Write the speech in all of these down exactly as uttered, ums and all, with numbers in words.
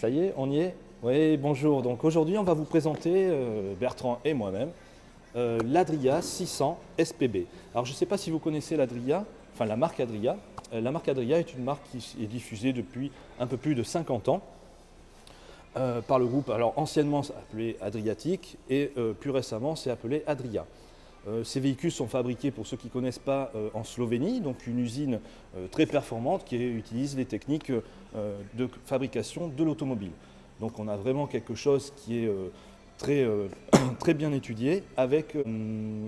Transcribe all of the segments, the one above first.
Ça y est, on y est. Oui, bonjour. Donc aujourd'hui, on va vous présenter, euh, Bertrand et moi-même, euh, l'Adria six cents S P B. Alors je ne sais pas si vous connaissez l'Adria, enfin la marque Adria. Euh, la marque Adria est une marque qui est diffusée depuis un peu plus de cinquante ans euh, par le groupe. Alors anciennement, c'est appelé Adriatique et euh, plus récemment, c'est appelé Adria. Euh, ces véhicules sont fabriqués, pour ceux qui ne connaissent pas, euh, en Slovénie, donc une usine euh, très performante qui utilise les techniques euh, de fabrication de l'automobile. Donc on a vraiment quelque chose qui est euh, très, euh, très bien étudié avec euh,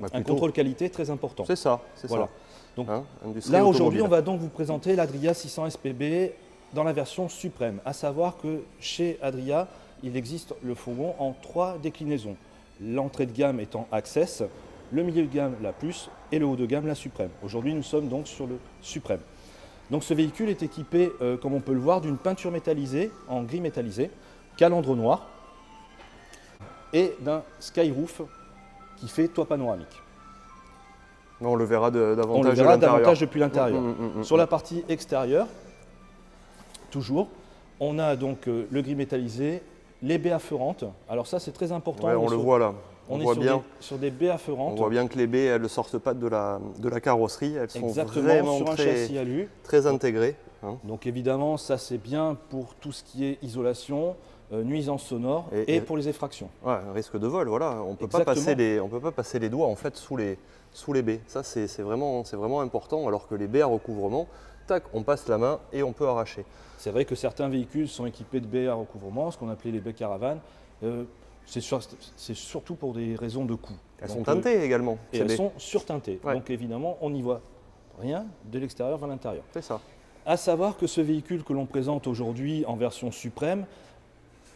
bah, un contrôle qualité très important. C'est ça, c'est voilà. ça. Donc, hein, là aujourd'hui, on va donc vous présenter l'Adria six cents S P B dans la version suprême, à savoir que chez Adria, il existe le fourgon en trois déclinaisons, l'entrée de gamme étant Access, le milieu de gamme la Plus et le haut de gamme la Suprême. Aujourd'hui, nous sommes donc sur le Suprême. Donc ce véhicule est équipé, euh, comme on peut le voir, d'une peinture métallisée en gris métallisé, calandre noir et d'un skyroof qui fait toit panoramique. On le verra de, davantage on le verra de davantage depuis l'intérieur. Mmh, mmh, mmh, sur mmh. la partie extérieure, toujours, on a donc euh, le gris métallisé, les baies affeurantes. Alors ça, c'est très important. Ouais, on, on le sur... voit là. On, on voit est sur bien des, sur des baies affeurantes. On voit bien que les baies, elles ne sortent pas de la, de la carrosserie. Elles sont Exactement, vraiment sur un très, châssis alu. très intégrées. Hein. Donc évidemment, ça c'est bien pour tout ce qui est isolation, euh, nuisance sonore et, et, et pour les effractions. Ouais, risque de vol, voilà. On ne peut pas passer les doigts en fait sous les, sous les baies. Ça c'est vraiment, vraiment important, alors que les baies à recouvrement, tac, on passe la main et on peut arracher. C'est vrai que certains véhicules sont équipés de baies à recouvrement, ce qu'on appelait les baies caravanes. Euh, C'est sur, surtout pour des raisons de coût. Elles donc, sont teintées euh, également. Et elles des... sont surteintées. Ouais. Donc évidemment, on n'y voit rien de l'extérieur vers l'intérieur. C'est ça. À savoir que ce véhicule que l'on présente aujourd'hui en version suprême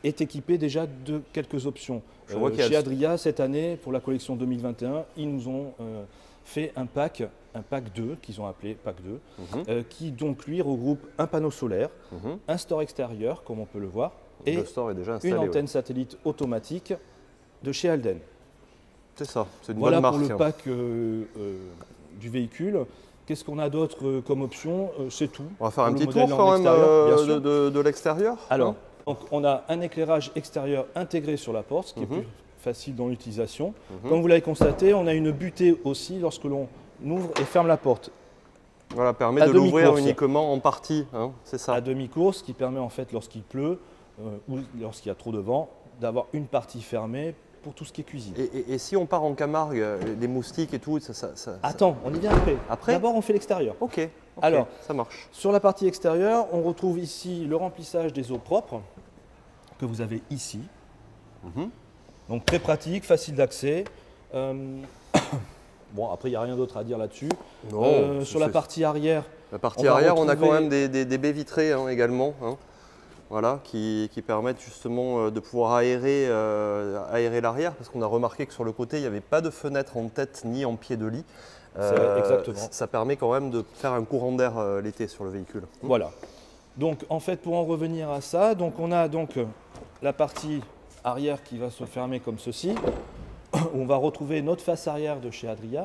est équipé déjà de quelques options. Je euh, vois qu chez a... Adria, cette année, pour la collection deux mille vingt et un, ils nous ont euh, fait un pack, un pack deux, qu'ils ont appelé pack deux, mm-hmm. euh, qui donc lui regroupe un panneau solaire, mm-hmm. un store extérieur, comme on peut le voir, et le store est déjà installé, une antenne ouais. satellite automatique de chez Alden. C'est ça, c'est une voilà bonne marque. Voilà pour le pack euh, euh, du véhicule. Qu'est-ce qu'on a d'autre euh, comme option? euh, C'est tout. On va faire un petit tour quand même euh, de, de, de l'extérieur. Alors, ouais. donc, on a un éclairage extérieur intégré sur la porte, ce qui mm -hmm. est plus facile dans l'utilisation. Mm -hmm. Comme vous l'avez constaté, on a une butée aussi lorsque l'on ouvre et ferme la porte. Voilà, permet à de l'ouvrir uniquement en partie, hein, c'est ça. À demi-course, qui permet en fait lorsqu'il pleut, Euh, ou lorsqu'il y a trop de vent, d'avoir une partie fermée pour tout ce qui est cuisine. Et, et, et si on part en Camargue, les moustiques et tout, ça… ça, ça Attends, ça... on y vient après. Après D'abord, on fait l'extérieur. Okay, ok, alors ça marche. Sur la partie extérieure, on retrouve ici le remplissage des eaux propres que vous avez ici. Mm-hmm. Donc très pratique, facile d'accès. Euh... Bon, après, il n'y a rien d'autre à dire là-dessus. Euh, sur la partie arrière… La partie on arrière, retrouver... on a quand même des, des, des baies vitrées hein, également. Hein. Voilà, qui, qui permettent justement de pouvoir aérer, euh, aérer l'arrière, parce qu'on a remarqué que sur le côté, il n'y avait pas de fenêtre en tête ni en pied de lit. Euh, exactement. Ça permet quand même de faire un courant d'air euh, l'été sur le véhicule. Voilà. Donc en fait, pour en revenir à ça, donc on a donc la partie arrière qui va se fermer comme ceci. On va retrouver notre face arrière de chez Adria,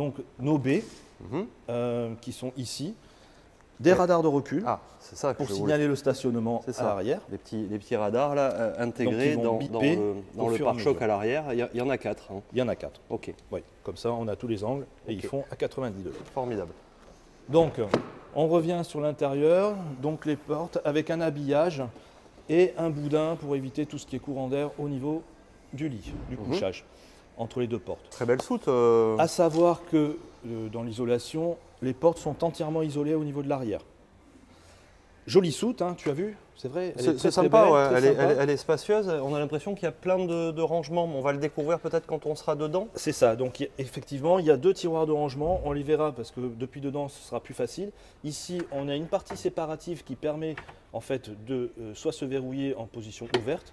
donc nos baies mm-hmm. euh, qui sont ici. Des ouais. radars de recul ah, c'est ça que pour signaler le stationnement à l'arrière. Les petits, les petits radars là, euh, intégrés dans, dans le, dans le pare-choc à l'arrière. Il y, y en a quatre. Hein. Il y en a quatre. Ok. Oui. Comme ça, on a tous les angles et okay. ils font à quatre-vingt-dix degrés. Formidable. Donc, on revient sur l'intérieur. Donc, les portes avec un habillage et un boudin pour éviter tout ce qui est courant d'air au niveau du lit, du couchage, mmh. entre les deux portes. Très belle soute. Euh... À savoir que euh, dans l'isolation, les portes sont entièrement isolées au niveau de l'arrière. Jolie soute, hein, tu as vu, c'est vrai. C'est sympa, ouais. elle, elle, elle, elle est spacieuse. On a l'impression qu'il y a plein de, de rangements. On va le découvrir peut-être quand on sera dedans. C'est ça, donc effectivement, il y a deux tiroirs de rangement. On les verra parce que depuis dedans, ce sera plus facile. Ici, on a une partie séparative qui permet en fait de euh, soit se verrouiller en position ouverte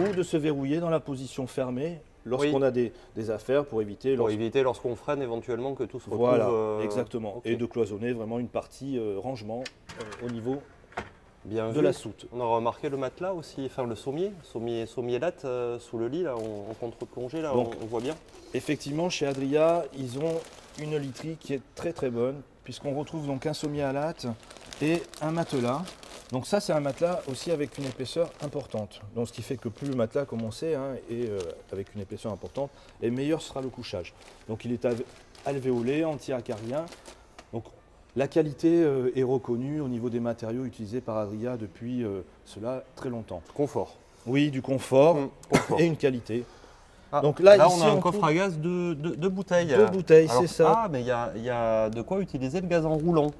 ou de se verrouiller dans la position fermée. Lorsqu'on oui. a des, des affaires pour éviter… Pour lorsqu éviter lorsqu'on freine éventuellement que tout se retrouve… Voilà, euh... exactement. Okay. Et de cloisonner vraiment une partie euh, rangement euh, au niveau Bien de vu. la soute. On a remarqué le matelas aussi, enfin le sommier, sommier, sommier latte euh, sous le lit, là, en contre-plongée, là, donc, on, on voit bien. Effectivement, chez Adria, ils ont une literie qui est très très bonne puisqu'on retrouve donc un sommier à latte et un matelas Donc ça, c'est un matelas aussi avec une épaisseur importante. Donc ce qui fait que plus le matelas, comme on sait, hein, est euh, avec une épaisseur importante, et meilleur sera le couchage. Donc il est alvéolé, anti-accarien. Donc la qualité euh, est reconnue au niveau des matériaux utilisés par Adria depuis euh, cela très longtemps. Confort. Oui, du confort, mmh, confort. Et une qualité. Ah, donc là, là ici, on a un on coffre à gaz de, de, de bouteilles. De bouteilles, c'est ça. Ah, mais il y, y a de quoi utiliser le gaz enroulant.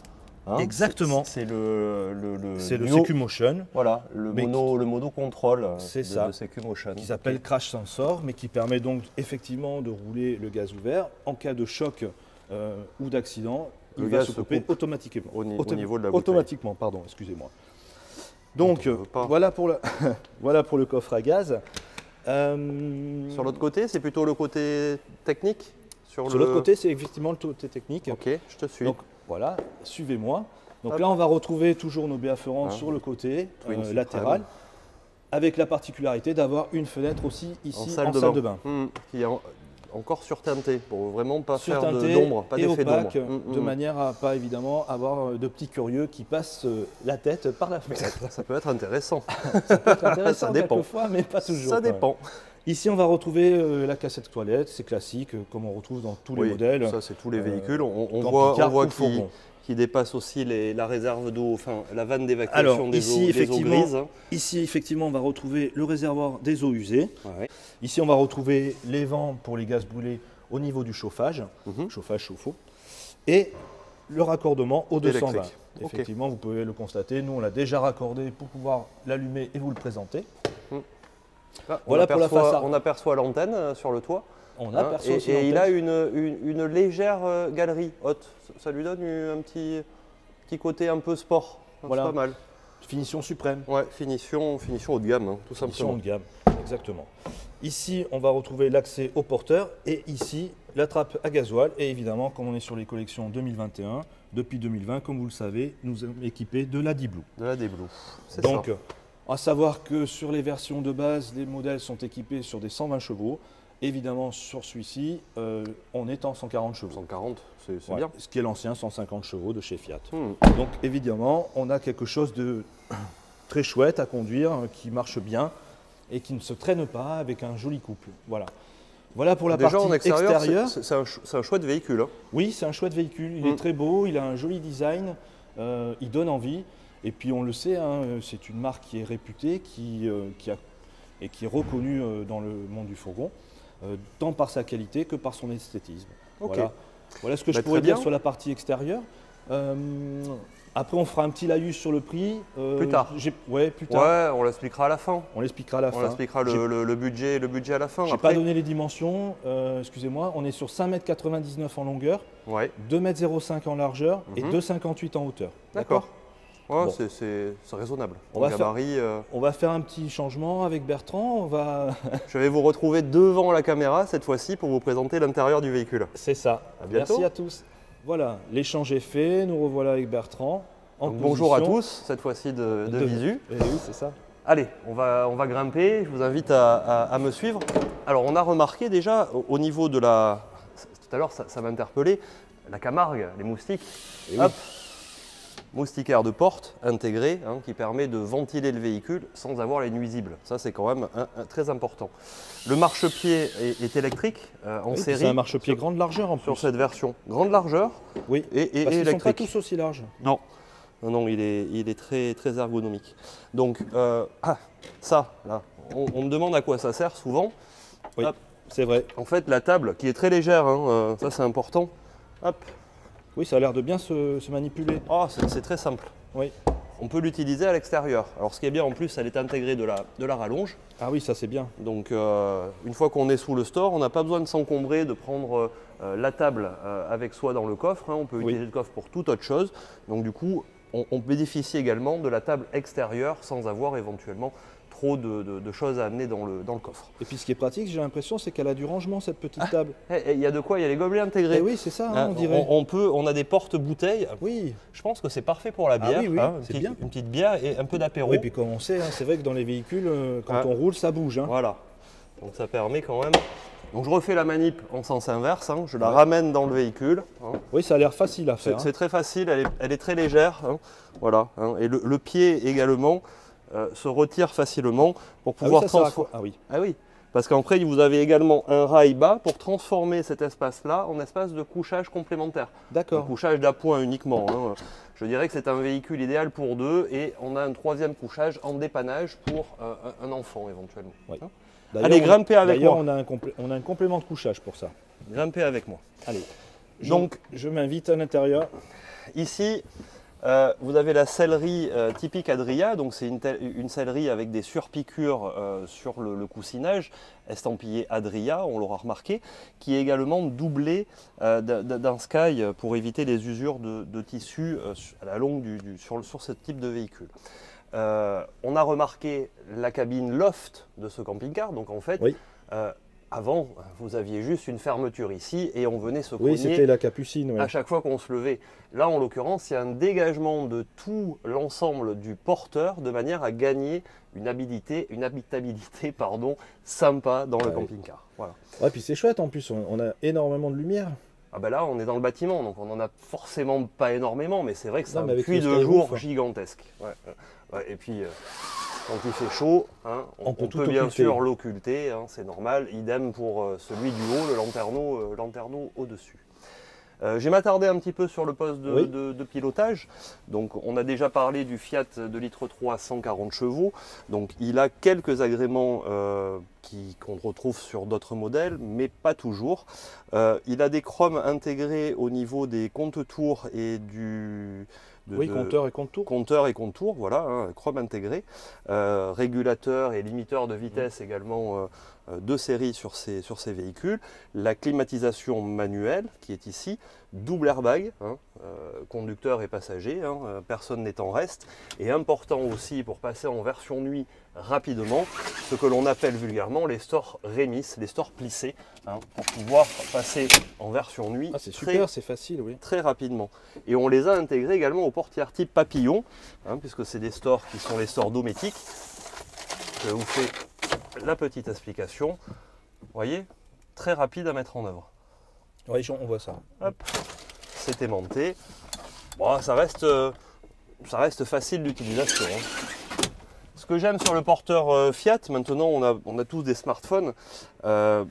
Hein, exactement. C'est le, le, le, c'est le C Q Motion. Voilà, le mono, qui, le mono contrôle. C'est ça. Le C Q Motion. Qui s'appelle okay. Crash Sensor, mais qui permet donc effectivement de rouler le gaz ouvert. En cas de choc euh, ou d'accident, il va se couper automatiquement. Au, au niveau de la bouteille. Automatiquement, pardon, excusez-moi. Donc, euh, voilà, pour la voilà pour le coffre à gaz. Euh... Sur l'autre côté, c'est plutôt le côté technique. Sur, sur l'autre le... côté, c'est effectivement le côté technique. Ok, je te suis. Donc, voilà, suivez-moi. Donc Hop. là, on va retrouver toujours nos B A Ferrand ah. sur le côté euh, latéral, avec la particularité d'avoir une fenêtre aussi ici en salle, en de, salle de bain. Mmh. Qui est en... encore surteintée, pour vraiment pas faire d'ombre, pas d'effet d'ombre. Mmh, mmh. De manière à pas évidemment avoir de petits curieux qui passent euh, la tête par la fenêtre. Ça peut être intéressant. Ça peut être intéressant ça dépend. Quelquefois, mais pas toujours. Ça dépend. Même. Ici, on va retrouver euh, la cassette toilette, c'est classique, euh, comme on retrouve dans tous les oui, modèles. Ça, c'est tous les véhicules. Euh, on, on voit, on voit qui, qui dépasse aussi les, la réserve d'eau, enfin la vanne d'évacuation des, ici, eaux, effectivement, des eaux grises. Ici, effectivement, on va retrouver le réservoir des eaux usées. Ouais. Ici, on va retrouver les vents pour les gaz brûlés au niveau du chauffage, mmh. chauffage chauffe-eau, et le raccordement au deux cent vingt. Effectivement, okay. vous pouvez le constater. Nous, on l'a déjà raccordé pour pouvoir l'allumer et vous le présenter. Mmh. Là, voilà pour la façade. On aperçoit l'antenne sur le toit. On hein, aperçoit et, et il a une, une, une légère galerie haute. Ça lui donne un petit, petit côté un peu sport. Voilà. C'est pas mal. Finition suprême. Ouais, finition, finition haut de gamme, hein, tout finition simplement. Finition haut de gamme, exactement. Ici, on va retrouver l'accès au porteur et ici, la trappe à gasoil. Et évidemment, comme on est sur les collections deux mille vingt et un, depuis deux mille vingt, comme vous le savez, nous sommes équipés de la D-Blue. De la D-Blue, c'est ça. Donc, à savoir que sur les versions de base, les modèles sont équipés sur des cent vingt chevaux. Évidemment, sur celui-ci, euh, on est en cent quarante chevaux. cent quarante, c'est ouais, bien. Ce qui est l'ancien cent cinquante chevaux de chez Fiat. Hmm. Donc évidemment, on a quelque chose de très chouette à conduire, qui marche bien et qui ne se traîne pas, avec un joli couple. Voilà. Voilà pour la Déjà, partie en extérieur, extérieure. C'est un, ch un chouette véhicule. Hein. Oui, c'est un chouette véhicule. Il hmm. est très beau, il a un joli design, euh, il donne envie. Et puis on le sait, hein, c'est une marque qui est réputée qui, euh, qui a, et qui est reconnue euh, dans le monde du fourgon, euh, tant par sa qualité que par son esthétisme. Okay. Voilà. Voilà ce que bah, je pourrais dire bien. Sur la partie extérieure. Euh, après, on fera un petit laïus sur le prix. Euh, plus tard. Ouais, plus tard. Ouais, on l'expliquera à la fin. On l'expliquera à la on fin. On l'expliquera le, le, le, budget, le budget à la fin. Je n'ai pas donné les dimensions, euh, excusez-moi. On est sur cinq mètres quatre-vingt-dix-neuf en longueur, ouais. deux mètres zéro cinq en largeur mm-hmm. et deux mètres cinquante-huit en hauteur. D'accord. Ouais, bon. C'est raisonnable. On va, gabarit, faire, euh... on va faire un petit changement avec Bertrand. On va... Je vais vous retrouver devant la caméra cette fois-ci pour vous présenter l'intérieur du véhicule. C'est ça. À bientôt. Merci à tous. Voilà, l'échange est fait. Nous revoilà avec Bertrand. En bonjour à tous, cette fois-ci de, de, de visu. Et oui, c'est ça. Allez, on va, on va grimper. Je vous invite à, à, à me suivre. Alors, on a remarqué déjà au, au niveau de la... Tout à l'heure, ça, ça m'a interpellé. La Camargue, les moustiques. Et Hop. Oui. Moustiquaire de porte intégré hein, qui permet de ventiler le véhicule sans avoir les nuisibles. Ça, c'est quand même un, un, très important. Le marchepied est, est électrique euh, en oui, série. C'est un marchepied sur, grande largeur en plus. Sur cette version. Grande largeur oui, et, et, parce et électrique. Ils ne sont pas tous aussi larges. Non, non, non il est, il est très, très ergonomique. Donc, euh, ah, ça, là, on, on me demande à quoi ça sert souvent. Oui, c'est vrai. En fait, la table qui est très légère, hein, euh, ça, c'est important. Hop. Oui, ça a l'air de bien se, se manipuler. Oh, c'est très simple. Oui. On peut l'utiliser à l'extérieur. Alors, ce qui est bien en plus, elle est intégrée de la, de la rallonge. Ah oui, ça c'est bien. Donc, euh, une fois qu'on est sous le store, on n'a pas besoin de s'encombrer, de prendre euh, la table euh, avec soi dans le coffre. Hein. On peut oui. utiliser le coffre pour toute autre chose. Donc, du coup, on, on bénéficie également de la table extérieure sans avoir éventuellement trop de, de, de choses à amener dans le, dans le coffre. Et puis ce qui est pratique, j'ai l'impression, c'est qu'elle a du rangement cette petite ah, table. Il y a de quoi, il y a les gobelets intégrés. Et oui, c'est ça, hein, on, on dirait. On, peut, on a des portes-bouteilles. Oui. Je pense que c'est parfait pour la bière. Ah oui, oui, hein, c'est bien. Une petite bière et un peu d'apéro. Oui, puis comme on sait, hein, c'est vrai que dans les véhicules, quand ah. on roule, ça bouge. Hein. Voilà. Donc ça permet quand même Donc je refais la manip en sens inverse, hein. Je la ouais. ramène dans le véhicule. Hein. Oui, ça a l'air facile à faire. C'est hein. très facile, elle est, elle est très légère. Hein. Voilà, hein. Et le, le pied également euh, se retire facilement pour pouvoir ah oui, transformer. Ah oui. Ah oui, parce qu'après vous avez également un rail bas pour transformer cet espace-là en espace de couchage complémentaire. D'accord. Couchage d'appoint uniquement. Hein. Je dirais que c'est un véhicule idéal pour deux et on a un troisième couchage en dépannage pour euh, un enfant éventuellement. Oui. Hein. Allez, grimpez avec moi. D'ailleurs, on a un complément de couchage pour ça. Grimpez avec moi. Allez. Donc, je, je m'invite à l'intérieur. Ici, euh, vous avez la sellerie euh, typique Adria. Donc, c'est une, une sellerie avec des surpiqûres euh, sur le, le coussinage, estampillé Adria, on l'aura remarqué, qui est également doublée euh, d'un sky pour éviter les usures de, de tissu euh, à la longue du, du, sur, le, sur ce type de véhicule. Euh, on a remarqué la cabine loft de ce camping-car, donc en fait, oui. euh, avant, vous aviez juste une fermeture ici et on venait se cogner oui, c'était la capucine, ouais. à chaque fois qu'on se levait. Là, en l'occurrence, il y a un dégagement de tout l'ensemble du porteur de manière à gagner une habilité, une habitabilité pardon, sympa dans le ah, camping-car. Oui. Voilà. Ouais, puis c'est chouette en plus, on, on a énormément de lumière. Ah ben là, on est dans le bâtiment, donc on n'en a forcément pas énormément, mais c'est vrai que c'est un puits de jour gigantesque. Ouais. Ouais, et puis, euh, quand il fait chaud, hein, on, on peut, on peut bien sûr l'occulter, hein, c'est normal. Idem pour euh, celui du haut, le lanterneau, euh, lanterneau au-dessus. Euh, J'ai m'attardé un petit peu sur le poste de, oui. de, de pilotage. Donc, on a déjà parlé du Fiat deux litres trois, cent quarante chevaux. Donc, il a quelques agréments euh, qu'on qu retrouve sur d'autres modèles, mais pas toujours. Euh, il a des chromes intégrés au niveau des compte-tours et du... De, oui, compteur et contour. Compteur et contour, voilà, hein, chrome intégré. Euh, régulateur et limiteur de vitesse mmh. également euh, euh, de série sur ces, sur ces véhicules. La climatisation manuelle qui est ici. Double airbag, hein, euh, conducteur et passager, hein, euh, personne n'est en reste. Et important aussi pour passer en version nuit rapidement, ce que l'on appelle vulgairement les stores rémices, les stores plissés, hein, pour pouvoir passer en version nuit. Ah, c'est super, c'est facile, oui. Très rapidement. Et on les a intégrés également aux portières type papillon, hein, puisque c'est des stores qui sont les stores dométiques. Je vous fais la petite explication. Vous voyez, très rapide à mettre en œuvre. Oui, on voit ça. Hop, c'est aimanté. Bon, ça reste, ça reste facile d'utilisation. Hein. Ce que j'aime sur le porteur Fiat, maintenant on a, on a tous des smartphones. Euh,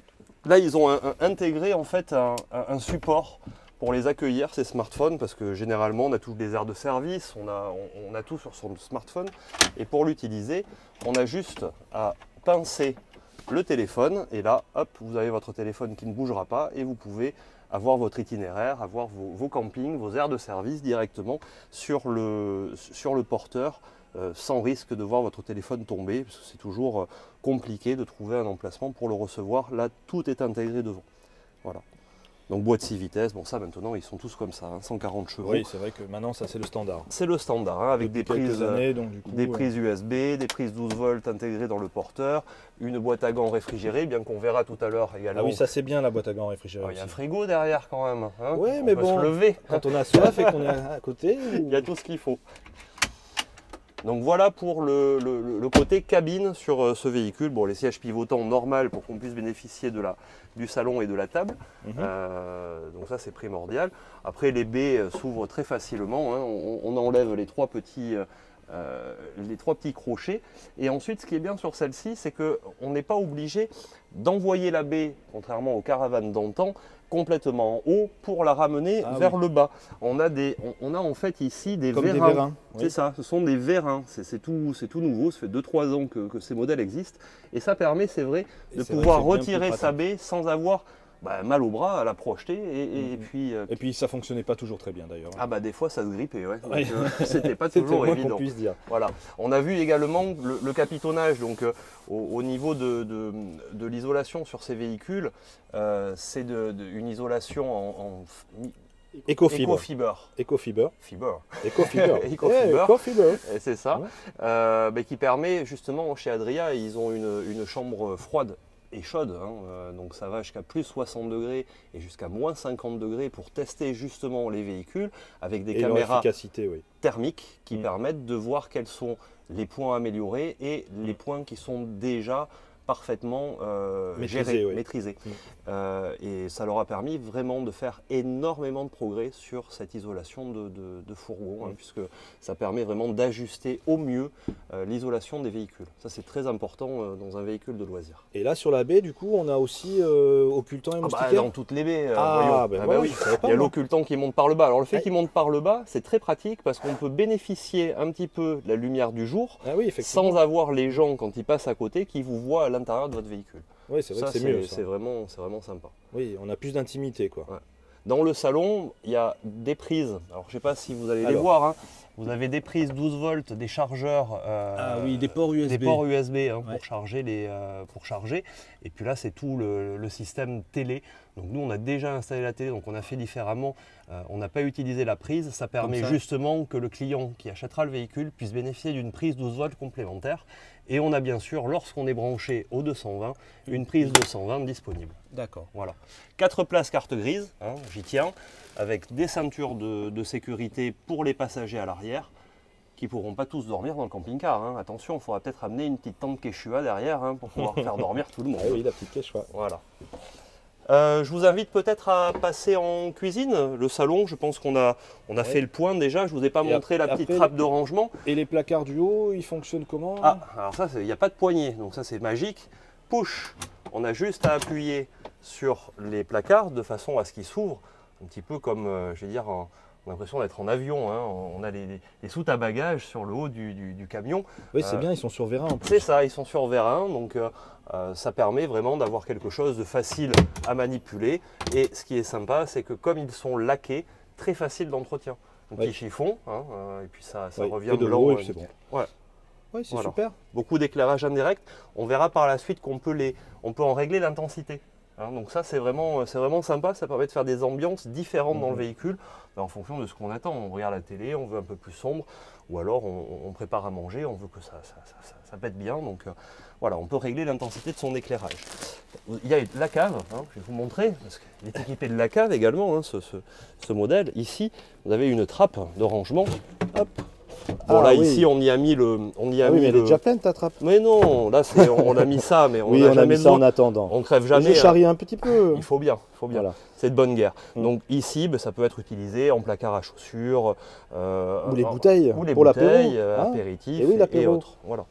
là, ils ont un, un, intégré en fait un, un support pour les accueillir, ces smartphones, parce que généralement on a tous des aires de service, on a, on, on a tout sur son smartphone. Et pour l'utiliser, on a juste à pincer le téléphone et là, hop, vous avez votre téléphone qui ne bougera pas et vous pouvez avoir votre itinéraire, avoir vos, vos campings, vos aires de service directement sur le, sur le porteur euh, sans risque de voir votre téléphone tomber parce que c'est toujours compliqué de trouver un emplacement pour le recevoir. Là, tout est intégré devant. Voilà. Donc boîte six vitesses, bon ça maintenant ils sont tous comme ça, hein, cent quarante chevaux. Oui, c'est vrai que maintenant ça c'est le standard. C'est le standard, hein, avec des prises, années, donc, du coup, des ouais. prises U S B, des prises douze volts intégrées dans le porteur, une boîte à gants réfrigérée, bien qu'on verra tout à l'heure également. Ah oui, ça c'est bien la boîte à gants réfrigérée. Il y a un frigo derrière quand même, hein, oui, mais peut bon, se lever. Quand on a soif et qu'on est à côté, ou... il y a tout ce qu'il faut. Donc voilà pour le, le, le côté cabine sur ce véhicule. Bon, les sièges pivotants normal pour qu'on puisse bénéficier de la, du salon et de la table. Mmh. Euh, donc ça, c'est primordial. Après, les baies s'ouvrent très facilement, hein. On, on enlève les trois petits... Euh, les trois petits crochets. Et ensuite, ce qui est bien sur celle-ci, c'est qu'on n'est pas obligé d'envoyer la baie, contrairement aux caravanes d'antan, complètement en haut pour la ramener ah, vers oui. le bas. On a, des, on, on a en fait ici des Comme vérins. vérins. C'est oui. ça, ce sont des vérins. C'est tout, tout nouveau, ça fait deux trois ans que, que ces modèles existent. Et ça permet, c'est vrai, de pouvoir vrai, retirer sa baie sans avoir... Bah, mal au bras à la projeter et, et, et puis... Euh... Et puis ça fonctionnait pas toujours très bien d'ailleurs. Ah bah des fois ça se grippait, ouais. ouais. C'était pas toujours évident. Qu'on puisse dire. Voilà. On a vu également le, le capitonnage, donc euh, au, au niveau de, de, de l'isolation sur ces véhicules, euh, c'est de, de, une isolation en... en Écofibre. Écofibre. Écofibre. Fibre. Écofibre. Écofibre. Et c'est ça. Ouais. Euh, bah, qui permet justement, chez Adria, ils ont une, une chambre froide et chaude, hein, euh, donc ça va jusqu'à plus soixante degrés et jusqu'à moins cinquante degrés pour tester justement les véhicules avec des et caméras oui. thermiques qui mmh. permettent de voir quels sont les points améliorés et les points qui sont déjà parfaitement euh, maîtrisé, géré, ouais. maîtrisé. Mmh. Euh, et ça leur a permis vraiment de faire énormément de progrès sur cette isolation de, de, de fourgon, mmh. hein, puisque ça permet vraiment d'ajuster au mieux euh, l'isolation des véhicules. Ça, c'est très important euh, dans un véhicule de loisir. Et là, sur la baie, du coup, on a aussi euh, occultant et moustiquaire. Ah bah, dans toutes les baies, euh, ah, ben, ah, bah, ouais, oui. il y a l'occultant qui monte par le bas. Alors, le fait ah. qu'il monte par le bas, c'est très pratique parce qu'on peut bénéficier un petit peu de la lumière du jour ah, oui, sans avoir les gens, quand ils passent à côté, qui vous voient à l'intérieur de votre véhicule. Oui, c'est vrai, c'est mieux. C'est vraiment, vraiment sympa. Oui, on a plus d'intimité, quoi. Ouais. Dans le salon, il y a des prises. Alors, je ne sais pas si vous allez Alors. les voir. Hein. Vous avez des prises douze volts, des chargeurs, euh, ah oui, des ports U S B, des ports U S B hein, ouais. pour charger les, euh, pour charger. Et puis là, c'est tout le, le système télé. Donc nous, on a déjà installé la télé, donc on a fait différemment. Euh, on n'a pas utilisé la prise. Ça permet ça. justement que le client qui achètera le véhicule puisse bénéficier d'une prise douze volts complémentaire. Et on a bien sûr, lorsqu'on est branché au deux cent vingt, une prise deux cent vingt disponible. D'accord. Voilà. Quatre places carte grise, hein, j'y tiens, avec des ceintures de, de sécurité pour les passagers à l'arrière, qui ne pourront pas tous dormir dans le camping-car. Hein. Attention, il faudra peut-être amener une petite tente Quechua derrière hein, pour pouvoir faire dormir tout le monde. Ah oui, la petite Quechua. Voilà. Euh, je vous invite peut-être à passer en cuisine, le salon, je pense qu'on a, on a ouais. fait le point déjà, je ne vous ai pas et montré après, la petite après, trappe de rangement. Et les placards du haut, ils fonctionnent comment? Ah, alors ça, il n'y a pas de poignée, donc ça c'est magique. Push, on a juste à appuyer sur les placards de façon à ce qu'ils s'ouvrent, un petit peu comme, euh, je vais dire, un, on a l'impression d'être en avion, hein. On a les, les soutes à bagages sur le haut du, du, du camion. Oui, c'est euh, bien, ils sont sur vérin en plus. C'est ça, ils sont sur vérin, donc euh, ça permet vraiment d'avoir quelque chose de facile à manipuler. Et ce qui est sympa, c'est que comme ils sont laqués, très facile d'entretien. Un ouais. petit chiffon, hein, euh, et puis ça, ça ouais, revient blanc. Oui, c'est bon. Ouais. Ouais, c'est voilà. super. Beaucoup d'éclairage indirect. On verra par la suite qu'on peut, les, on peut en régler l'intensité. Hein, donc ça c'est vraiment, vraiment sympa, ça permet de faire des ambiances différentes mmh. dans le véhicule ben, en fonction de ce qu'on attend. On regarde la télé, on veut un peu plus sombre ou alors on, on prépare à manger, on veut que ça, ça, ça, ça, ça pète bien. Donc euh, voilà, on peut régler l'intensité de son éclairage. Il y a la cave, hein, je vais vous montrer, parce qu'il est équipé de la cave également, hein, ce, ce, ce modèle. Ici, vous avez une trappe de rangement. Hop. Bon ah, là oui. ici on y a mis le, on y a ah, mis oui, mais le... elle est déjà pleine ta trappe. Mais non, là c'est, on a mis ça, mais on oui, a on jamais a mis ça en attendant. On crève jamais. On charrie un petit peu. Il faut bien, il faut bien. Voilà. C'est de bonne guerre. Mmh. Donc ici, ben, ça peut être utilisé en placard à chaussures euh, ou les euh, bouteilles ou les pour bouteilles, euh, ah, apéritifs et, oui, et, et autres. Voilà,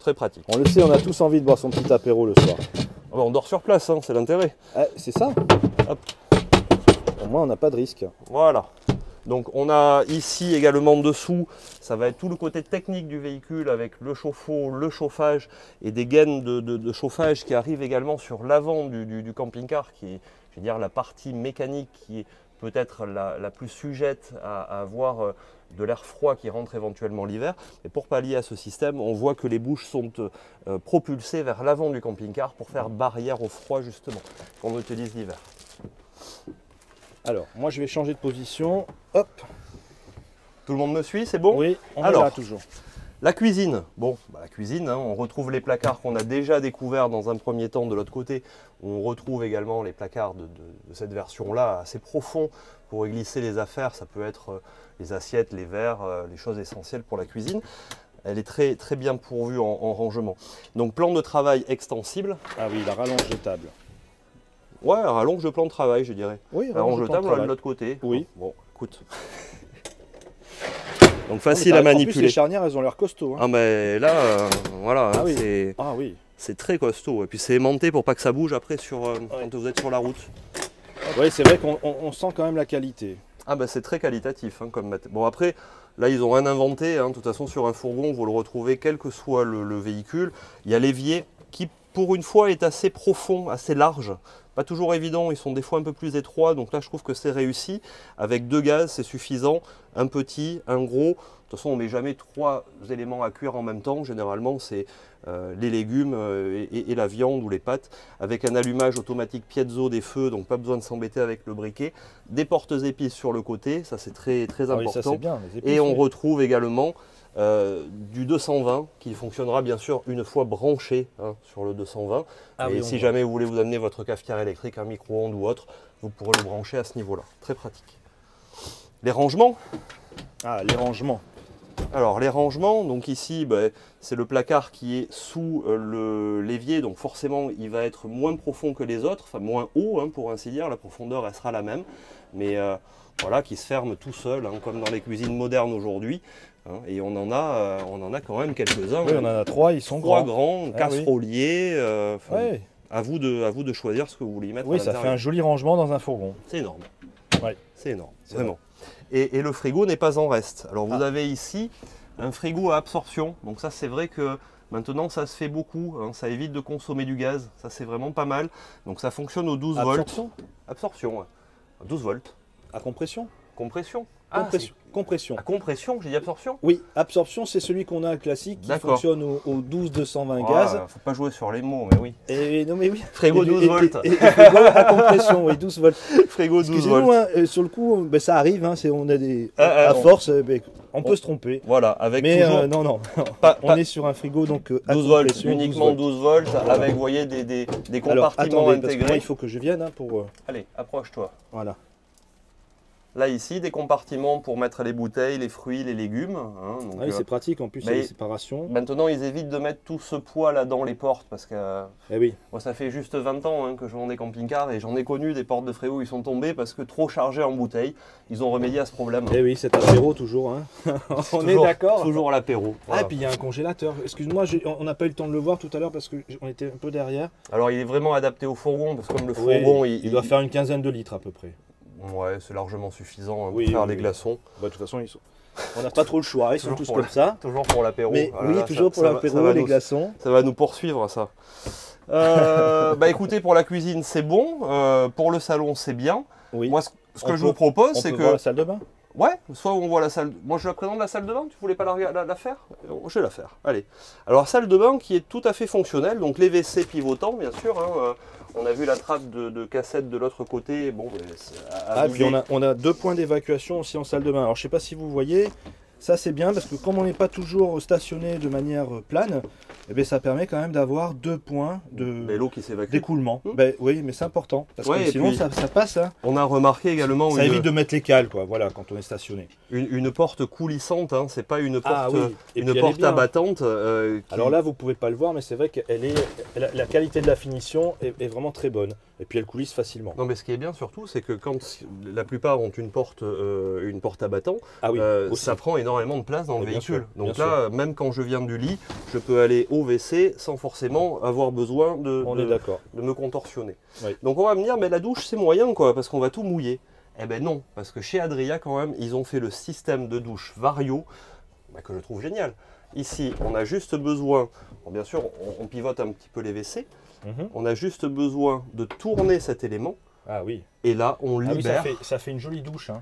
très pratique. On le sait, on a tous envie de boire son petit apéro le soir. Ah, ben, on dort sur place, hein, c'est l'intérêt. Ah, c'est ça. Hop. Au moins, on n'a pas de risque. Voilà. Donc on a ici également dessous, ça va être tout le côté technique du véhicule avec le chauffe-eau, le chauffage et des gaines de, de, de chauffage qui arrivent également sur l'avant du, du, du camping-car qui est, je vais dire, la partie mécanique qui est peut-être la, la plus sujette à, à avoir de l'air froid qui rentre éventuellement l'hiver. Et pour pallier à ce système, on voit que les bouches sont euh, propulsées vers l'avant du camping-car pour faire barrière au froid justement qu'on utilise l'hiver. Alors, moi je vais changer de position, hop. Tout le monde me suit, c'est bon? Oui, on Alors, est là toujours. La cuisine, bon, bah, la cuisine, hein, on retrouve les placards qu'on a déjà découverts dans un premier temps de l'autre côté. On retrouve également les placards de, de, de cette version-là, assez profonds pour y glisser les affaires. Ça peut être les assiettes, les verres, les choses essentielles pour la cuisine. Elle est très, très bien pourvue en, en rangement. Donc, plan de travail extensible. Ah oui, la rallonge de table. Ouais, un rallonge de plan de travail, je dirais. Oui, un rallonge de table, on l'a de l'autre côté. Oui. Bon, écoute. Donc facile non, à manipuler. En plus, les charnières, elles ont l'air costauds. Hein. Ah, mais là, euh, voilà, ah, oui. c'est ah, oui. très costaud. Et puis c'est aimanté pour pas que ça bouge après sur, euh, ouais. quand vous êtes sur la route. Oui, c'est vrai qu'on sent quand même la qualité. Ah, ben c'est très qualitatif. Hein, comme mat... Bon, après, là, ils n'ont rien inventé. Hein. De toute façon, sur un fourgon, vous le retrouvez quel que soit le, le véhicule. Il y a l'évier qui, pour une fois, est assez profond, assez large. Pas toujours évident, ils sont des fois un peu plus étroits, donc là je trouve que c'est réussi. Avec deux gaz, c'est suffisant, un petit, un gros. De toute façon, on ne met jamais trois éléments à cuire en même temps. Généralement, c'est euh, les légumes euh, et, et la viande ou les pâtes. Avec un allumage automatique piezo des feux, donc pas besoin de s'embêter avec le briquet. Des portes épices sur le côté, ça c'est très, très important. Ah oui, ça, c'est bien, les épices, et on oui. retrouve également Euh, du deux cent vingt qui fonctionnera bien sûr une fois branché hein, sur le deux cent vingt. Ah et oui, si jamais vous voulez vous amener votre cafetière électrique, un micro-ondes ou autre, vous pourrez le brancher à ce niveau-là. Très pratique. Les rangements. Ah, les rangements. Alors les rangements, donc ici bah, c'est le placard qui est sous euh, l'évier, donc forcément il va être moins profond que les autres, enfin moins haut hein, pour ainsi dire, la profondeur elle sera la même, mais euh, voilà, qui se ferme tout seul, hein, comme dans les cuisines modernes aujourd'hui, hein, et on en, a, euh, on en a quand même quelques-uns. Oui, on en a trois, ils sont trois grands. grands ah, casseroliers, oui. euh, ouais. à, vous de, à vous de choisir ce que vous voulez y mettre. Oui, à ça fait un joli rangement dans un fourgon. C'est énorme, ouais. c'est énorme, vraiment. Et, et le frigo n'est pas en reste. Alors vous ah. avez ici un frigo à absorption. Donc ça c'est vrai que maintenant ça se fait beaucoup, hein, ça évite de consommer du gaz. Ça c'est vraiment pas mal. Donc ça fonctionne aux douze absorption. volts. Absorption ouais. douze volts. À compression Compression. Ah, compression. compression. À compression, j'ai dit absorption. Oui, absorption, c'est celui qu'on a classique qui fonctionne au, au douze deux cent vingt oh, gaz. Faut pas jouer sur les mots, mais oui. Et non mais oui. Frigo douze volts. Et, et, et, frigo à compression, oui, douze volts. Frigo douze volts. Hein, sur le coup, ben, ça arrive. Hein, c'est on a des ah, à ah, force, on, ben, on peut on, se tromper. Voilà, avec. Mais toujours, euh, non, non. Pas, on pas, est sur un frigo donc euh, douze volts, uniquement douze volts, douze volts avec, vous voyez, des, des, des compartiments Alors, attendez, intégrés. Parce que moi, il faut que je vienne hein, pour. Euh... Allez, approche-toi. Voilà. Là ici, des compartiments pour mettre les bouteilles, les fruits, les légumes. Hein, donc, ah oui, c'est euh, pratique en plus, bah, les séparations. Maintenant, ils évitent de mettre tout ce poids là dans les portes parce que euh, eh oui. moi, ça fait juste vingt ans hein, que je vends des camping-cars et j'en ai connu des portes de frigo qui sont tombées parce que trop chargées en bouteilles. Ils ont remédié à ce problème. Eh oui, c'est apéro toujours. Hein. on toujours, est d'accord. Toujours l'apéro. Voilà. Ah, et puis il y a un congélateur. Excuse-moi, on n'a pas eu le temps de le voir tout à l'heure parce qu'on était un peu derrière. Alors, il est vraiment adapté au fourgon parce que comme le fourgon, oui, il, il, il doit il... faire une quinzaine de litres à peu près. Ouais, c'est largement suffisant hein, pour oui, faire oui, les oui. glaçons. Bah, de toute façon, ils sont... on n'a pas trop le choix, ils sont tous comme la... ça. Toujours pour l'apéro. Mais voilà, oui, là, toujours ça, pour l'apéro, les nous... glaçons. Ça va nous poursuivre, ça. Euh, bah écoutez, pour la cuisine, c'est bon. Euh, pour le salon, c'est bien. Oui. Moi, ce, ce que peut, je vous propose, c'est que... On peut voir la salle de bain. Ouais, soit on voit la salle... Moi, je la présente, la salle de bain. Tu voulais pas la, la, la faire? Je vais la faire. Allez. Alors, salle de bain qui est tout à fait fonctionnelle. Donc, les W C pivotants, bien sûr. Hein, euh, on a vu la trappe de, de cassette de l'autre côté. Bon, ah, puis on a, on a deux points d'évacuation aussi en salle de bain. Alors, je ne sais pas si vous voyez, ça c'est bien parce que comme on n'est pas toujours stationné de manière plane, eh bien, ça permet quand même d'avoir deux points d'écoulement. De, mmh. ben, oui, mais c'est important parce ouais, que sinon puis, ça, ça passe. Hein. On a remarqué également... Ça une... évite de mettre les cales quoi, voilà, quand on est stationné. Une, une porte coulissante, hein, c'est pas une porte, ah, oui. Et une porte abattante. Euh, qui... Alors là, vous ne pouvez pas le voir, mais c'est vrai que la, la qualité de la finition est, est vraiment très bonne et puis elle coulisse facilement. Non mais ce qui est bien surtout c'est que quand la plupart ont une porte euh, une porte à battant, ah oui, euh, ça prend énormément de place dans le véhicule. Sûr, donc là sûr. même quand je viens du lit, je peux aller au W C sans forcément avoir besoin de, on de, est d'accord. de me contorsionner. Oui. Donc on va me dire mais la douche c'est moyen quoi parce qu'on va tout mouiller. Eh ben non, parce que chez Adria quand même ils ont fait le système de douche Vario bah, que je trouve génial. Ici on a juste besoin, bon, bien sûr on, on pivote un petit peu les W C. Mmh. On a juste besoin de tourner cet élément. Ah oui. Et là, on libère. Ah oui, ça, fait, ça fait une jolie douche. Hein.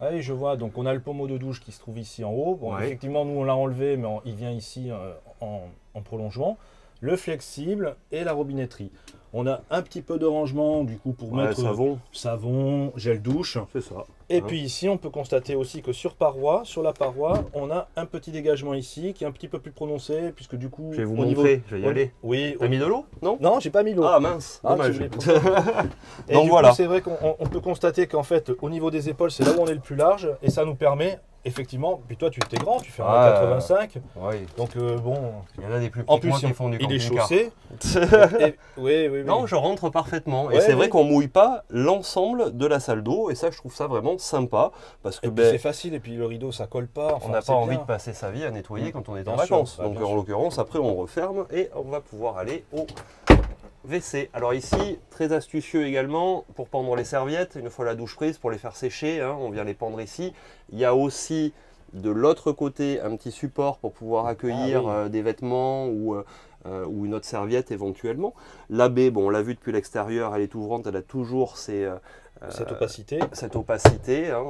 Allez, je vois. Donc, on a le pommeau de douche qui se trouve ici en haut. Bon, ouais. Effectivement, nous, on l'a enlevé, mais on, il vient ici euh, en, en prolongement. Le flexible et la robinetterie. On a un petit peu de rangement, du coup, pour ouais, mettre savon, savon gel douche. C'est ça. Et hein. puis ici, on peut constater aussi que sur paroi, sur la paroi, on a un petit dégagement ici qui est un petit peu plus prononcé, puisque du coup... Je vais vous montrer, niveau... je vais y aller. Oui. T'as on... mis de l'eau? Non, Non, j'ai pas mis l'eau. Ah mince, ah, dommage. Et donc du voilà. C'est vrai qu'on peut constater qu'en fait, au niveau des épaules, c'est là où on est le plus large, et ça nous permet... Effectivement, puis toi tu t'es grand, tu fais un mètre quatre-vingt-cinq, ah, oui. donc euh, bon, il y en a des plus petits en plus, qui font du camping-car. Il est chaussé. et, oui, oui, oui. Non, je rentre parfaitement. Ouais, et c'est ouais. vrai qu'on mouille pas l'ensemble de la salle d'eau, et ça je trouve ça vraiment sympa parce que ben, c'est facile. Et puis le rideau ça colle pas. Enfin, on n'a pas envie bien. de passer sa vie à nettoyer mmh. quand on est en bien vacances. Sûr, donc en l'occurrence, après on referme et on va pouvoir aller au W C. Alors ici, très astucieux également pour pendre les serviettes, une fois la douche prise, pour les faire sécher, hein, on vient les pendre ici. Il y a aussi de l'autre côté un petit support pour pouvoir accueillir ah, oui. euh, des vêtements ou, euh, ou une autre serviette éventuellement. La baie, bon, on l'a vu depuis l'extérieur, elle est ouvrante, elle a toujours ses... Euh, Cette opacité. Cette opacité. Hein,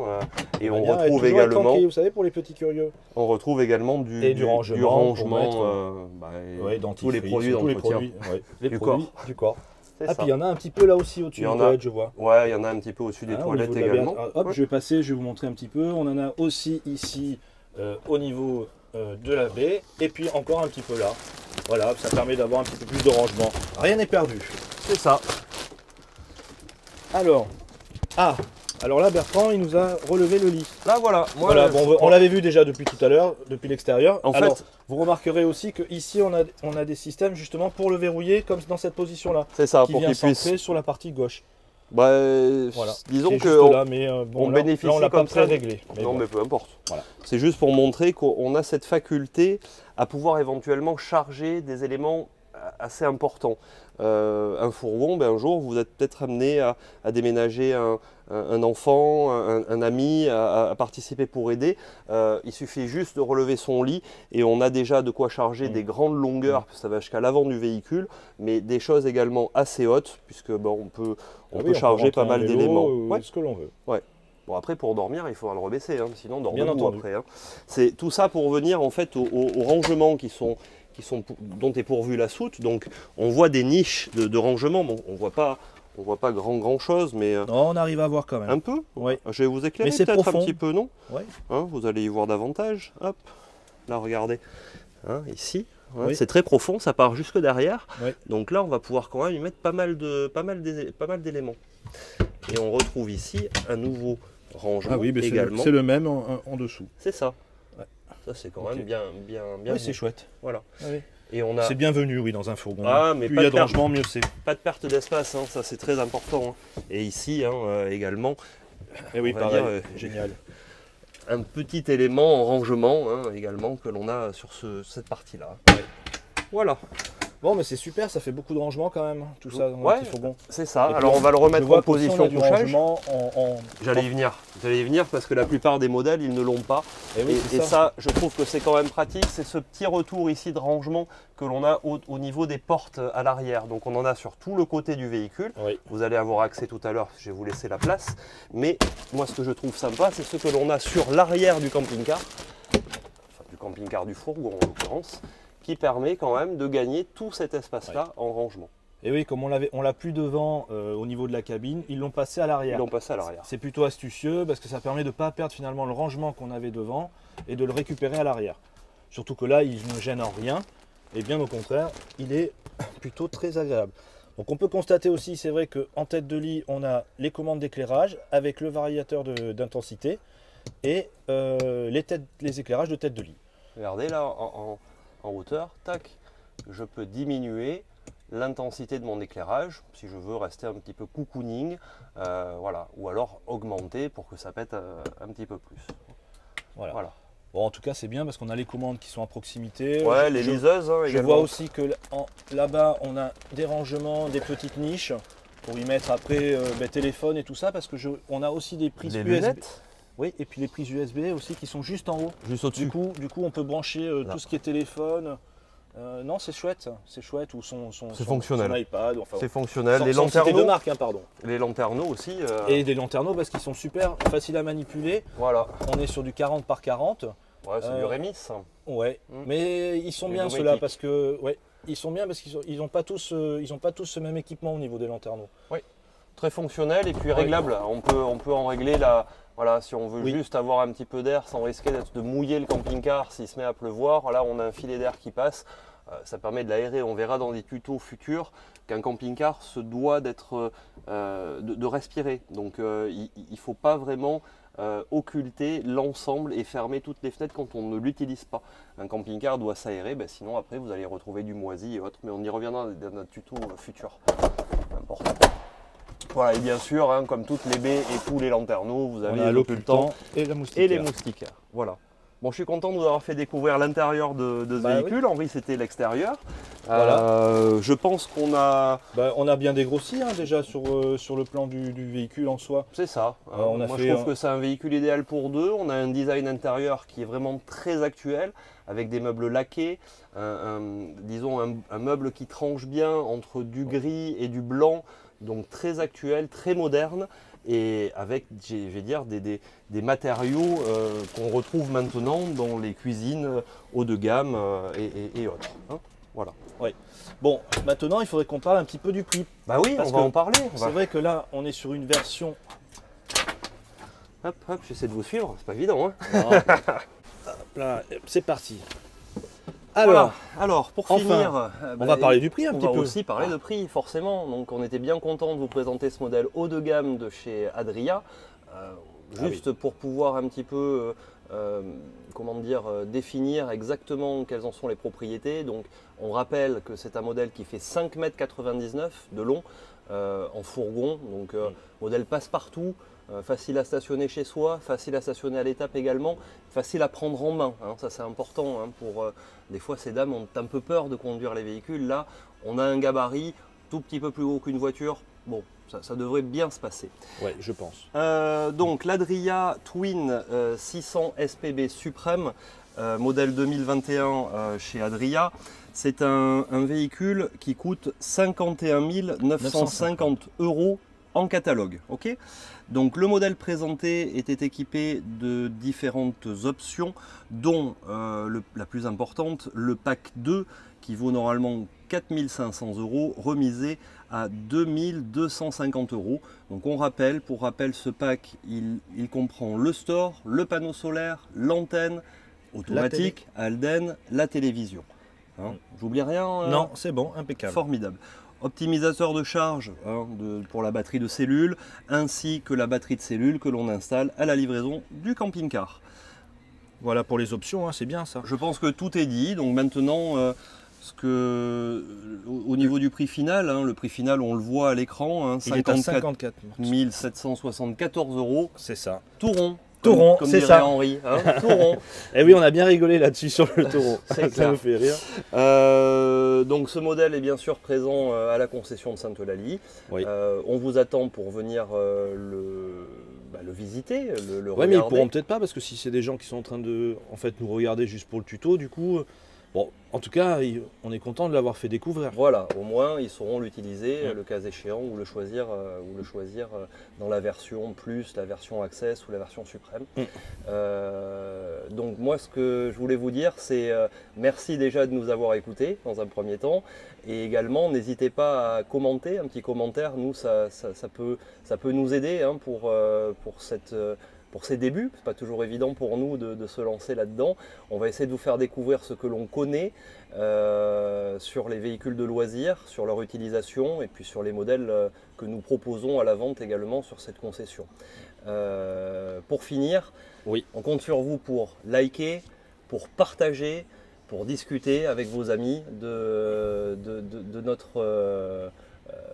et on retrouve également. Vous savez, pour les petits curieux. On retrouve également du, du, du rangement. Du rangement mettre, euh, bah, ouais, tous les produits d'entretien. Ouais. Les du produits corps. Du corps. Ah, ça. Puis il y en a un petit peu là aussi au-dessus des a... toilettes, je vois. Ouais, il y en a un petit peu au-dessus des ah, toilettes également. Alors, hop, ouais. je vais passer, je vais vous montrer un petit peu. On en a aussi ici euh, au niveau euh, de la baie. Et puis encore un petit peu là. Voilà, ça permet d'avoir un petit peu plus de rangement. Rien n'est perdu. C'est ça. Alors. Ah, Alors là, Bertrand, il nous a relevé le lit. Là, voilà. Moi, voilà là, bon, on l'avait vu déjà depuis tout à l'heure, depuis l'extérieur. En Alors, fait, vous remarquerez aussi qu'ici, on a, on a des systèmes justement pour le verrouiller, comme dans cette position-là. C'est ça, qui pour qu'il puisse sur la partie gauche. Bah, voilà. Disons que on, là, mais bon, on là, bénéficie là, on l'a pas très réglé. Mais non, bon. Mais peu importe. Voilà. C'est juste pour montrer qu'on a cette faculté à pouvoir éventuellement charger des éléments assez importants. Euh, un fourgon, ben, un jour, vous êtes peut-être amené à, à déménager un, un enfant, un, un ami, à, à participer pour aider. Euh, il suffit juste de relever son lit et on a déjà de quoi charger mmh. des grandes longueurs, ça va jusqu'à l'avant du véhicule, mais des choses également assez hautes, puisque ben, on peut, on ah oui, peut on charger peut pas mal d'éléments. Ouais. Ce que l'on veut. Ouais. Bon, après, pour dormir, il faudra le rebaisser, hein, sinon on dort debout après. Hein. C'est tout ça pour venir en fait aux, aux, aux rangements qui sont... Qui sont, dont est pourvue la soute, donc on voit des niches de, de rangement. Bon, on voit pas, on voit pas grand grand chose, mais non, on arrive à voir quand même un peu. Oui. Je vais vous éclairer peut-être un petit peu, non oui. Hein, vous allez y voir davantage. Hop, là regardez, hein, ici, hein, oui. C'est très profond, ça part jusque derrière. Oui. Donc là, on va pouvoir quand même y mettre pas mal de, pas mal de, pas mal d'éléments. Et on retrouve ici un nouveau rangement. Ah oui, mais également. C'est le, le même en, en dessous. C'est ça. Ça c'est quand okay. même bien, bien, bien. Oui, c'est chouette. Voilà. Ah oui. Et on a. C'est bienvenu, oui, dans un fourgon. Ah, mais plus il y a de rangement, mieux c'est. Pas de perte d'espace, hein, ça c'est très important. Hein. Et ici hein, euh, également. Et oui, pareil. Dire, euh, génial. Un petit élément en rangement hein, également que l'on a sur ce, cette partie-là. Ouais. Voilà. Bon, mais c'est super, ça fait beaucoup de rangement quand même, tout ça. Ouais, c'est ça. Alors, on va le remettre en position touchage. J'allais y venir. J'allais y venir parce que la plupart des modèles, ils ne l'ont pas. Et, oui, et, et ça. ça, je trouve que c'est quand même pratique. C'est ce petit retour ici de rangement que l'on a au, au niveau des portes à l'arrière. Donc, on en a sur tout le côté du véhicule. Oui. Vous allez avoir accès tout à l'heure, je vais vous laisser la place. Mais moi, ce que je trouve sympa, c'est ce que l'on a sur l'arrière du camping-car. Enfin, du camping-car du fourgon, en l'occurrence. Qui permet quand même de gagner tout cet espace-là ouais. en rangement. Et oui, comme on l'a plus devant euh, au niveau de la cabine, ils l'ont passé à l'arrière. Ils l'ont passé à l'arrière. C'est plutôt astucieux parce que ça permet de ne pas perdre finalement le rangement qu'on avait devant et de le récupérer à l'arrière. Surtout que là, il ne gêne en rien et bien au contraire, il est plutôt très agréable. Donc on peut constater aussi, c'est vrai qu'en tête de lit, on a les commandes d'éclairage avec le variateur d'intensité et euh, les, têtes, les éclairages de tête de lit. Regardez là, en... en... en hauteur, tac, je peux diminuer l'intensité de mon éclairage si je veux rester un petit peu cocooning, euh, voilà, ou alors augmenter pour que ça pète euh, un petit peu plus. Voilà. voilà. Bon, en tout cas, c'est bien parce qu'on a les commandes qui sont à proximité. Ouais, je, les liseuses. Hein, je vois aussi que là-bas, on a des rangements, des petites niches pour y mettre après euh, ben, téléphone et tout ça parce que je, on a aussi des prises U S B. Oui, et puis les prises U S B aussi qui sont juste en haut. Juste au-dessus. Du coup, du coup, on peut brancher euh, tout ce qui est téléphone. Euh, non, c'est chouette. C'est chouette. Ou son, son, son, fonctionnel. son iPad. Enfin, c'est fonctionnel. Sans, les sans lanterneaux. Citer de marque, hein, pardon. Les lanterneaux aussi. Euh... Et des lanterneaux parce qu'ils sont super faciles à manipuler. Voilà. On est sur du quarante par quarante. Ouais, c'est euh, du Rémis. Ouais. Mmh. Mais ils sont les bien ceux-là parce que. Ouais, ils sont bien parce qu'ils n'ont ils ont pas, euh, pas tous ce même équipement au niveau des lanterneaux. Oui. Très fonctionnel et puis réglable. On peut, on peut en régler la. Voilà, si on veut oui. juste avoir un petit peu d'air sans risquer de mouiller le camping-car s'il se met à pleuvoir, là on a un filet d'air qui passe, euh, ça permet de l'aérer. On verra dans des tutos futurs qu'un camping-car se doit d'être, euh, de, de respirer. Donc euh, il ne faut pas vraiment euh, occulter l'ensemble et fermer toutes les fenêtres quand on ne l'utilise pas. Un camping-car doit s'aérer, ben, sinon après vous allez retrouver du moisi et autres, mais on y reviendra dans notre tuto futur. N'importe quoi. Voilà, et bien sûr, hein, comme toutes les baies et tous les lanterneaux, vous avez l'occultant et, et les moustiquaires. Voilà. Bon, je suis content de vous avoir fait découvrir l'intérieur de, de ce bah véhicule. Oui. Henri, c'était l'extérieur. Voilà. Euh, je pense qu'on a... Bah, on a bien dégrossi hein, déjà sur, euh, sur le plan du, du véhicule en soi. C'est ça. Euh, on on a moi, fait, je trouve euh... que c'est un véhicule idéal pour deux. On a un design intérieur qui est vraiment très actuel, avec des meubles laqués, un, un, disons un, un meuble qui tranche bien entre du gris et du blanc. Donc très actuel, très moderne et avec, je vais dire, des, des, des matériaux euh, qu'on retrouve maintenant dans les cuisines haut de gamme euh, et, et, et autres. Hein, voilà. Oui. Bon, maintenant il faudrait qu'on parle un petit peu du prix. Bah oui, parce on va en parler. C'est va... vrai que là, on est sur une version. Hop, hop, j'essaie de vous suivre, c'est pas évident. Hein. C'est parti. Alors, voilà. Alors, pour enfin, finir, on bah, va parler du prix un petit peu. On va aussi parler de prix, forcément. Donc, on était bien content de vous présenter ce modèle haut de gamme de chez Adria. Euh, juste ah oui. pour pouvoir un petit peu, euh, comment dire, euh, définir exactement quelles en sont les propriétés. Donc, on rappelle que c'est un modèle qui fait cinq mètres quatre-vingt-dix-neuf de long euh, en fourgon. Donc, euh, oui. modèle passe-partout, euh, facile à stationner chez soi, facile à stationner à l'étape également, facile à prendre en main. Hein, ça, c'est important. Hein, pour, euh, des fois, ces dames ont un peu peur de conduire les véhicules. Là, on a un gabarit tout petit peu plus haut qu'une voiture. Bon, ça, ça devrait bien se passer. Oui, je pense. Euh, donc, l'Adria Twin euh, six cents S P B Supreme, euh, modèle deux mille vingt et un euh, chez Adria, c'est un, un véhicule qui coûte cinquante et un mille neuf cent cinquante euros en catalogue. Okay, donc, le modèle présenté était équipé de différentes options, dont euh, le, la plus importante, le pack deux, qui vaut normalement quatre mille cinq cents euros, remisé à deux mille deux cent cinquante euros. Donc on rappelle, pour rappel, ce pack, il, il comprend le store, le panneau solaire, l'antenne automatique, la Alden, la télévision. Hein, j'oublie rien euh, non, c'est bon, impeccable. Formidable. Optimisateur de charge hein, de, pour la batterie de cellule, ainsi que la batterie de cellule que l'on installe à la livraison du camping-car. Voilà pour les options, hein, c'est bien ça. Je pense que tout est dit, donc maintenant... Euh, Parce que au niveau du prix final, hein, le prix final, on le voit à l'écran, hein, cinquante-quatre mille sept cent soixante-quatorze euros. C'est ça. Tout rond. Tout rond, c'est ça. Henri, hein, tout rond. Et oui, on a bien rigolé là-dessus sur le taureau. Ça me fait rire. Euh, donc ce modèle est bien sûr présent à la concession de Sainte-Eulalie. Oui. Euh, on vous attend pour venir euh, le. Bah, le visiter, le, le ouais, regarder. Oui, mais ils pourront peut-être pas parce que si c'est des gens qui sont en train de, en fait, nous regarder juste pour le tuto, du coup. Bon, en tout cas, on est content de l'avoir fait découvrir. Voilà, au moins, ils sauront l'utiliser, ouais. le cas échéant, ou le choisir, euh, ou le choisir euh, dans la version Plus, la version Access ou la version Suprême. Mm. Euh, donc moi, ce que je voulais vous dire, c'est euh, merci déjà de nous avoir écoutés dans un premier temps. Et également, n'hésitez pas à commenter, un petit commentaire. Nous, ça, ça, ça, peut, ça peut nous aider hein, pour, euh, pour cette... Euh, Pour ses débuts, c'est pas toujours évident pour nous de, de se lancer là-dedans. On va essayer de vous faire découvrir ce que l'on connaît euh, sur les véhicules de loisirs, sur leur utilisation et puis sur les modèles que nous proposons à la vente également sur cette concession. Euh, pour finir, oui. on compte sur vous pour liker, pour partager, pour discuter avec vos amis de, de, de, de notre... Euh,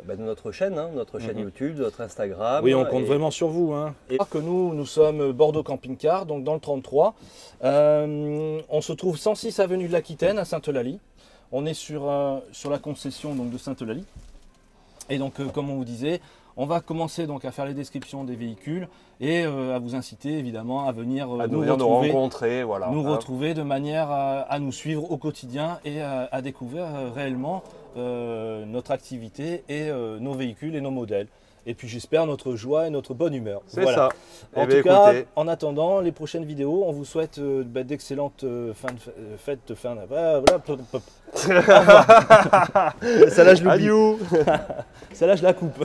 Bah de notre chaîne, hein, notre chaîne mm-hmm. YouTube, notre Instagram. Oui, on compte et... vraiment sur vous. Hein. Et... Que nous, nous sommes Bordeaux Camping-Cars, donc dans le trente-trois. Euh, on se trouve cent six avenue de l'Aquitaine à Sainte-Eulalie. On est sur, euh, sur la concession donc, de Sainte-Eulalie. Et donc, euh, comme on vous disait, on va commencer donc à faire les descriptions des véhicules et euh, à vous inciter évidemment à venir euh, à nous, venir retrouver, nous rencontrer, voilà, nous hein. retrouver de manière à, à nous suivre au quotidien et à, à découvrir euh, réellement euh, notre activité et euh, nos véhicules et nos modèles. Et puis j'espère notre joie et notre bonne humeur. C'est voilà. ça. En eh tout bien, cas, écoutez. en attendant les prochaines vidéos, on vous souhaite euh, bah, d'excellentes euh, fins de euh, fêtes de fin voilà. Ça là je l'oublie. Ça là je la coupe.